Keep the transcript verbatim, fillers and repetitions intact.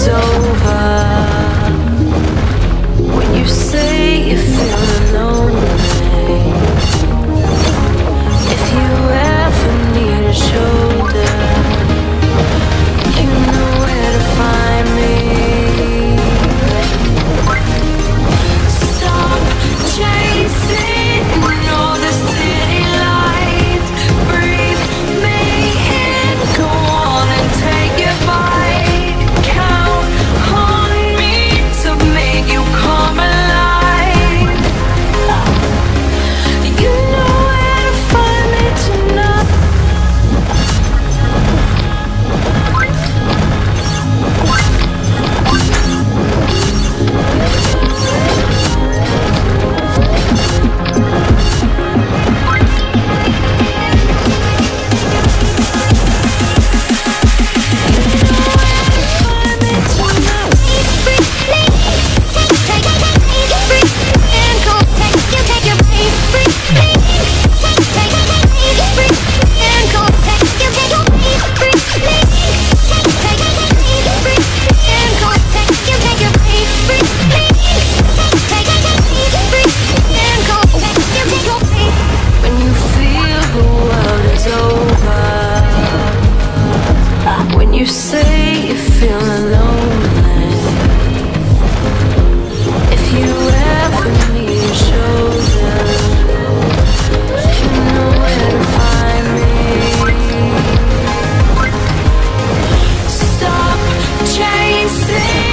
is over. When you say you feel lonely, if you ever need a shoulder, you know where to find me. Stop chasing chasing.